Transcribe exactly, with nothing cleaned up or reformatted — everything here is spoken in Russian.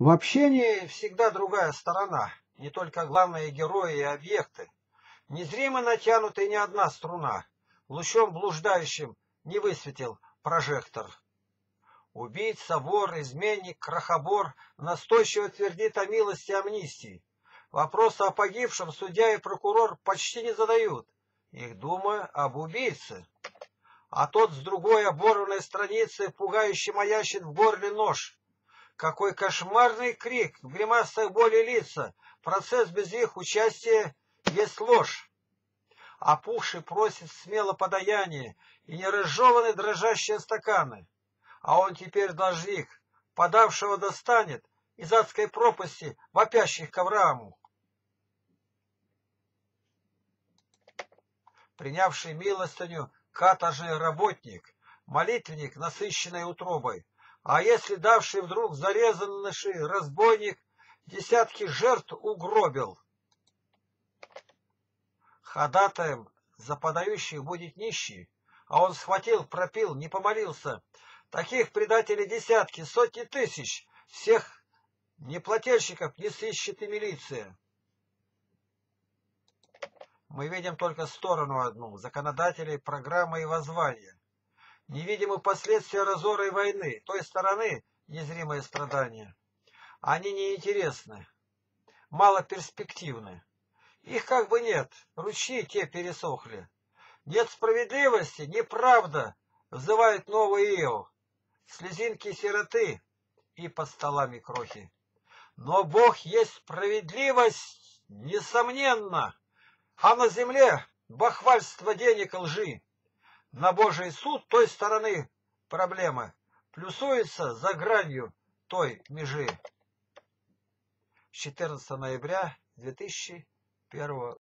В общении всегда другая сторона, не только главные герои и объекты. Незримо натянута и не одна струна, лучом блуждающим не высветил прожектор. Убийца, вор, изменник, крохобор настойчиво твердит о милости и амнистии. Вопросы о погибшем судья и прокурор почти не задают, их думая об убийце. А тот с другой оборванной страницы пугающе маящит в горле нож. Какой кошмарный крик, в гримасах боли лица, процесс без их участия есть ложь. Опухший просит смело подаяние и не разжеваны дрожащие стаканы. А он теперь должник, подавшего достанет из адской пропасти, вопящих к Аврааму. Принявший милостыню каторжный работник, молитвенник, насыщенный утробой, а если давший вдруг зарезанный разбойник десятки жертв угробил. Ходатаем за подающих будет нищий, а он схватил, пропил, не помолился. Таких предателей десятки, сотни тысяч, всех неплательщиков не сыщет и милиция. Мы видим только сторону одну, законодателей, программы и воззвания. Невидимы последствия разора и войны, той стороны незримые страдания. Они неинтересны, малоперспективны. Их как бы нет, ручьи те пересохли. Нет справедливости, неправда, взывает новый Иов. Слезинки сироты и под столами крохи. Но Бог есть справедливость, несомненно. А на земле бахвальство денег и лжи. На Божий суд той стороны проблема плюсуется за гранью той межи. четырнадцатого ноября две тысячи первого года.